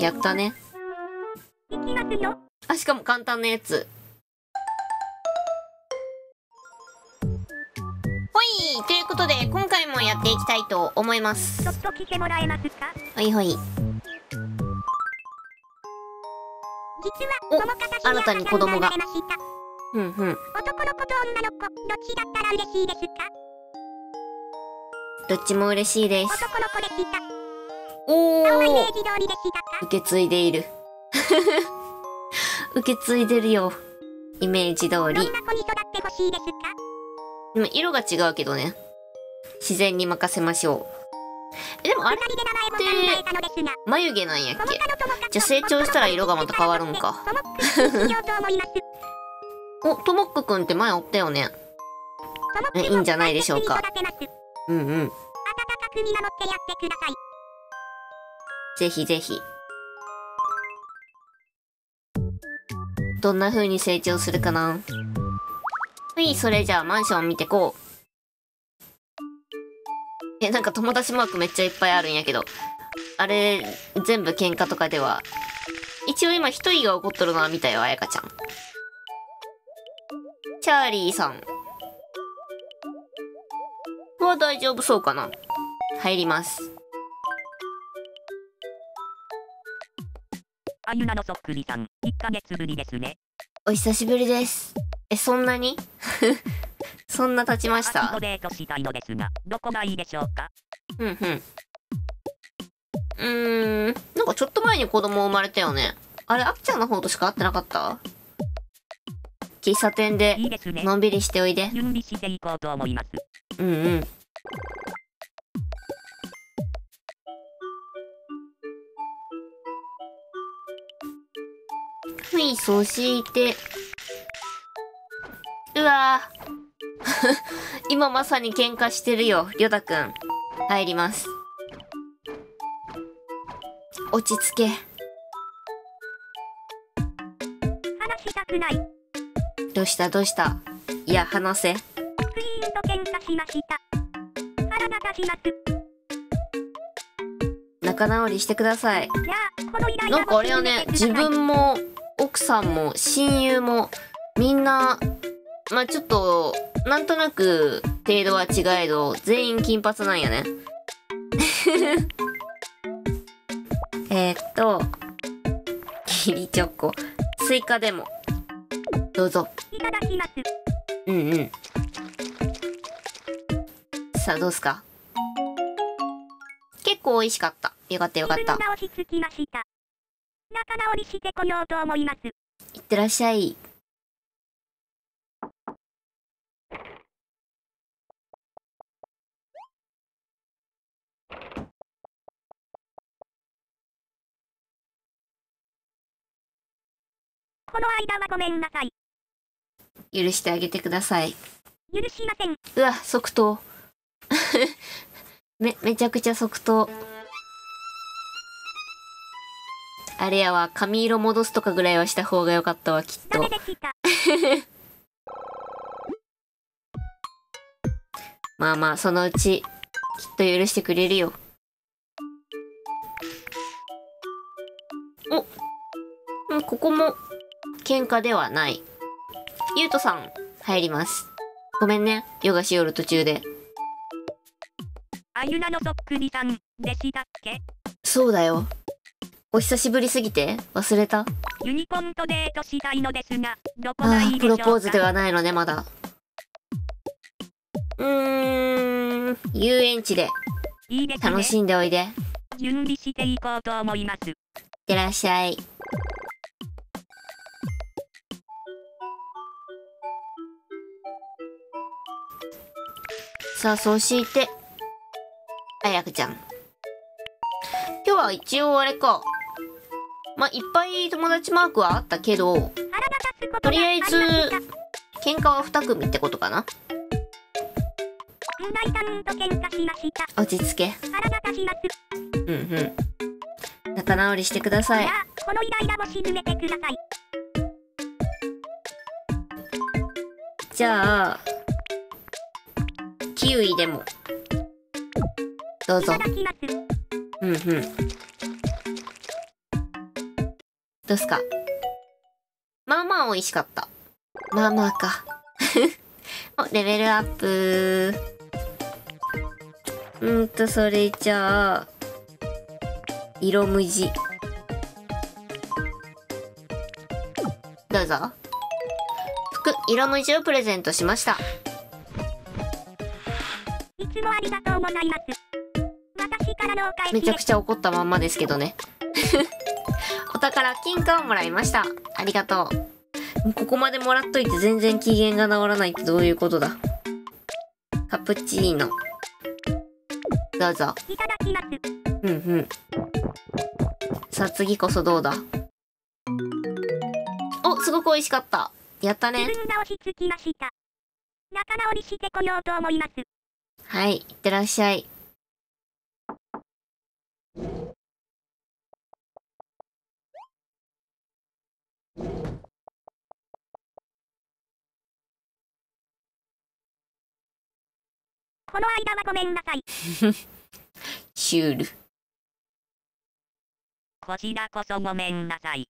やったね。あ、しかも簡単なやつ。ほいということで、今回もやっていきたいと思います。ちょっと聞いてもらえますか？はいはい。お、新たに子供が。うんうん。男の子と女の子、どっちだったら嬉しいですか？どっちも嬉しいです。男の子でした。おー、受け継いでいる。受け継いでるよ、イメージ通り。でも色が違うけどね、自然に任せましょう。でもあれって眉毛なんやっけ？じゃあ成長したら色がまた変わるんか。お、ともっくくんって前おったよね。いいんじゃないでしょうか。うんうん、ぜひぜひ。どんな風に成長するかな。はい、それじゃあマンション見てこう。なんか友達マークめっちゃいっぱいあるんやけど、あれ全部喧嘩とかでは。一応今一人が怒っとるのは見たよ、あやかちゃん。チャーリーさんは大丈夫そうかな。入ります。あゆなのそっくりさん、1ヶ月ぶりですね。お久しぶりです。え、そんなに？そんな経ちました。デートしたいのですが、どこがいいでしょうか？うんうん。なんかちょっと前に子供生まれたよね。あれ、あきちゃんの方としか会ってなかった？喫茶店でのんびりしておいで。準備していこうと思います。うんうん。ふい、そして。うわぁ。今まさに喧嘩してるよ、りょたくん。入ります。落ち着け。話したくない。どうしたどうした？いや、話せ。仲直りしてください。なんかあれはね、自分も奥さんも親友もみんな、まあちょっとなんとなく程度は違えど全員金髪なんやね。キリチョコ、スイカでもどうぞ。いただきます。うんうん。さあどうすか？結構美味しかった。よかったよかった。仲直りしてこようと思います。いってらっしゃい。この間はごめんなさい。許してあげてください。許しません。うわ、即答。めちゃくちゃ即答。あれやわ、髪色戻すとかぐらいはした方がよかったわ、きっと。まあまあ、そのうち、きっと許してくれるよ。お、ここも、喧嘩ではない。ゆうとさん、入ります。ごめんね、ヨガしよる途中で。あゆなのそっくりさんでしたっけ？そうだよ。お久しぶりすぎて忘れた？ユニコンとデートしたいのですが、どこがいいでしょうか？プロポーズではないのね、まだ。遊園地で楽しんでおいで。準備していこうと思います。いってらっしゃい。さあ、そして、あやくちゃん。今日は一応あれか。まあ、いっぱい友達マークはあったけど、とりあえず、喧嘩は2組ってことかな。落ち着け。うんうん。仲直りしてください。じゃあ、キウイでもどうぞ。うんうん。どうすか？まあまあ美味しかった。まあまあか。お、レベルアップ。それじゃあ、色無地。どうぞ。服、色無地をプレゼントしました。いつもありがとうございます。私からのお返し。めちゃくちゃ怒ったまんまですけどね。お宝、金貨をもらいました。ありがとう。ここまでもらっといて全然機嫌が治らないってどういうことだ。カプチーノ。どうぞ。いただきます。うんうん。さあ次こそどうだ。お、すごく美味しかった。やったね。自分が落ち着きました。仲直りしてこようと思います。はい、いってらっしゃい。この間はごめんなさい。シュール。こちらこそごめんなさい。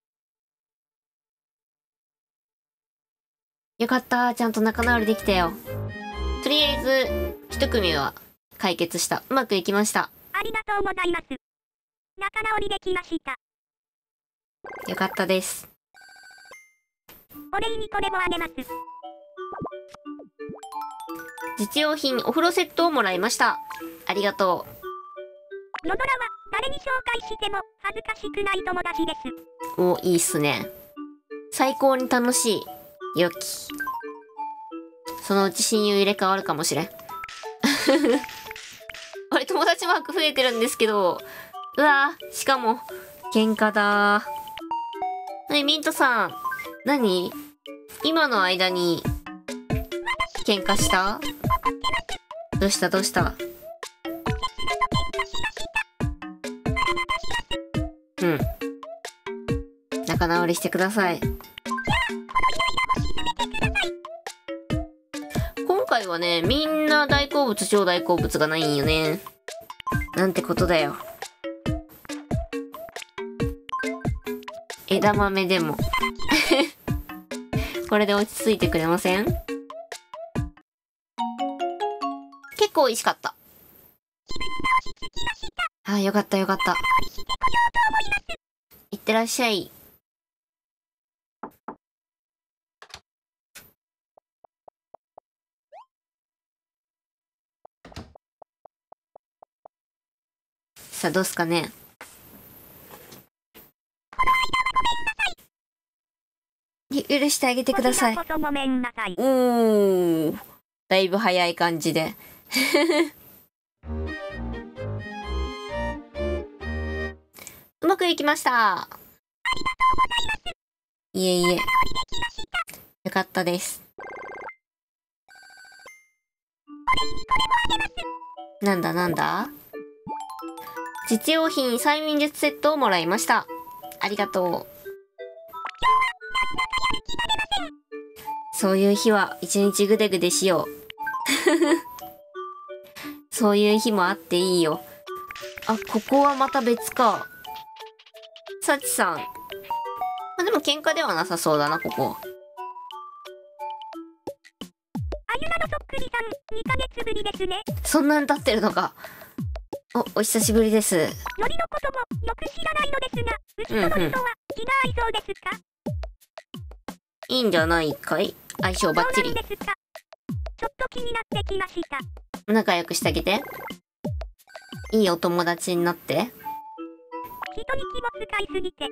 よかった、ちゃんと仲直りできたよ。とりあえず、一組は解決した。うまくいきました。ありがとうございます。仲直りできました。よかったです。お礼にこれもあげます。実用品お風呂セットをもらいました。ありがとう。のどらは誰に紹介しても恥ずかしくない友達です。お、いいっすね。最高に楽しい。良き。そのうち親友入れ替わるかもしれん。あれ、友達マーク増えてるんですけど。うわぁ、しかも、喧嘩だー。ねえ、ミントさん。何？今の間に、喧嘩した？どうしたどうした？うん。仲直りしてください。今回はね、みんな大好物、超大好物がないんよね。なんてことだよ。枝豆でも。これで落ち着いてくれません？結構美味しかった。ああ、よかったよかった。いってらっしゃい。さあ、どうすかね。許してあげてください。だいぶ早い感じで。うまくいきました。いえいえ。よかったです。なんだなんだ？実用品催眠術セットをもらいました。ありがとう。そういう日は一日ぐでぐでしよう。そういう日もあっていいよ。あ、ここはまた別か。サチさん。あ、でも喧嘩ではなさそうだな、ここ。あゆなのそっくりさん、2ヶ月ぶりですね。そんなに経ってるのか。お久しぶりです。のりのこともよく知らないのですが、うちののりとは気が合いそうですか？いいんじゃないかい？相性バッチリ。ちょっと気になってきました。仲良くしてあげて。いいお友達になって。人に気も使いすぎて、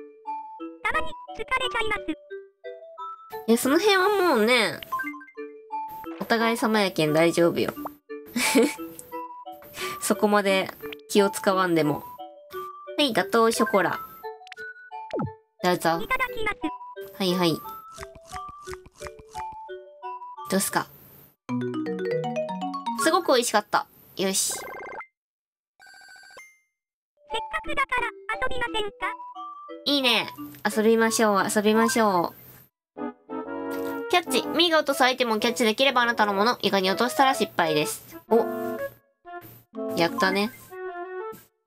たまに疲れちゃいます。いや、その辺はもうね、お互い様やけん大丈夫よ。そこまで気を使わんでも。はい、ガトーショコラ。どうぞ。いただきます。はいはい。どうすか？すごく美味しかった。よし。せっかくだから遊びませんか？いいね。遊びましょう、遊びましょう。キャッチ。ミーが落とすアイテムをキャッチできればあなたのもの。床に落としたら失敗です。お。やったね。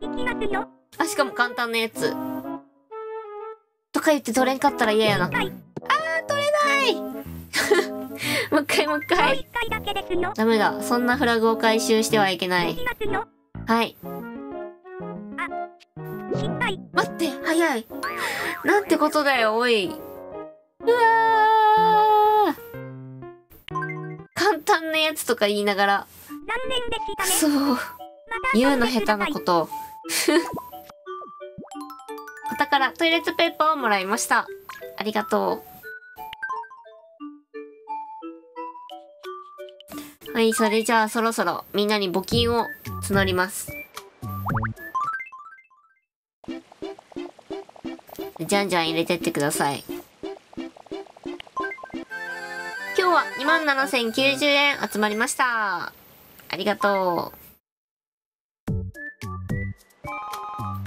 いきますよ。あ、しかも簡単なやつ。とか言って取れんかったら嫌やな。あー、取れないもう一回もう一回。ダメだ。そんなフラグを回収してはいけない。はい。待って、早い。なんてことだよ、おい。うわー。簡単なやつとか言いながら。そう。言うの下手なこと。お宝、トイレットペーパーをもらいました。ありがとう。はい、それじゃあそろそろみんなに募金を募ります。じゃんじゃん入れてってください。今日は 27,090 円集まりました。ありがと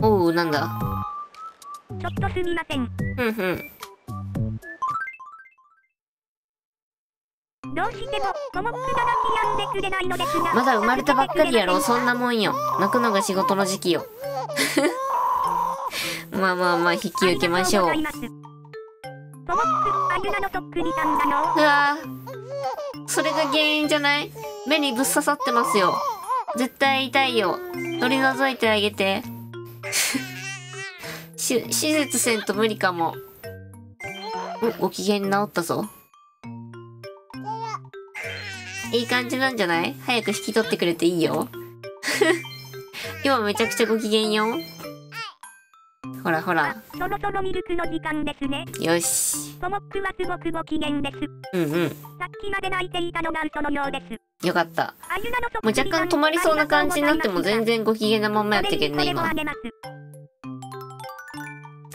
う。おう、なんだ。ちょっとすみません。ふんふん。どうしてもコモックが泣き止んでくれないのですが、まだ生まれたばっかりやろ、そんなもんよ。泣くのが仕事の時期よ。まあまあまあ、引き受けましょう。うわぁ。それが原因じゃない？目にぶっ刺さってますよ。絶対痛いよ。取り除いてあげて。手術せんと無理かも。お、ご機嫌治ったぞ。いい感じなんじゃない？早く引き取ってくれていいよ。今めちゃくちゃご機嫌よ。ほらほら。そろそろミルクの時間ですね。よし。コモックはすごくご機嫌です。うんうん。さっきまで泣いていたのが嘘のようです。よかった。もう若干止まりそうな感じになっても全然ご機嫌なままやってけんね、今。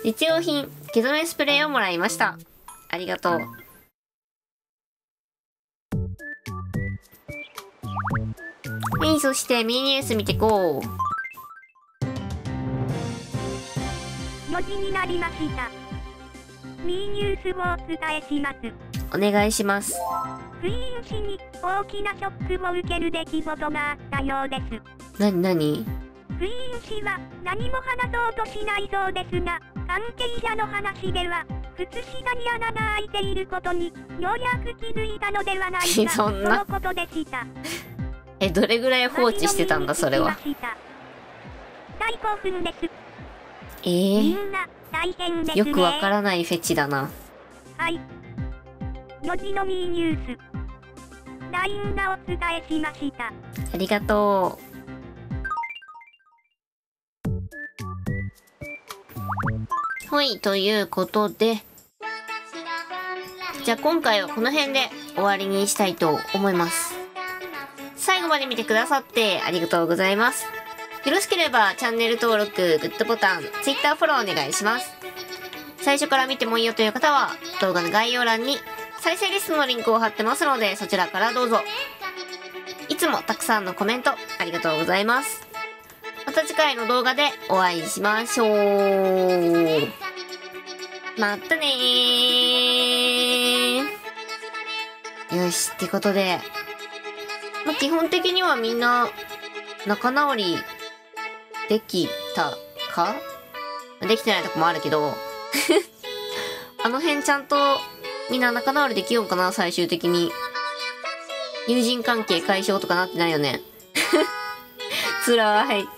日用品、毛染めスプレーをもらいました。ありがとう。はい、そしてミニニュース見てこう。4時になりました。ミニニュースをお伝えします。お願いします。クイーン氏に大きなショックを受ける出来事があったようです。なに？クイーン氏は何も話そうとしないそうですが、関係者の話では、靴下に穴が開いていることに、ようやく気づいたのではないかそのことでした。どれぐらい放置してたんだ、それは。よくわからないフェチだな。はい。4時のミーニュース。LINEがお伝えしました。ありがとう。はい、ということで。じゃあ今回はこの辺で終わりにしたいと思います。最後まで見てくださってありがとうございます。よろしければチャンネル登録、グッドボタン、Twitter フォローお願いします。最初から見てもいいよという方は動画の概要欄に再生リストのリンクを貼ってますのでそちらからどうぞ。いつもたくさんのコメントありがとうございます。また次回の動画でお会いしましょう。またねー。よし、ってことで。まあ、基本的にはみんな仲直りできたか？できてないとこもあるけど。あの辺ちゃんとみんな仲直りできようかな、最終的に。友人関係解消とかなってないよね。つらい。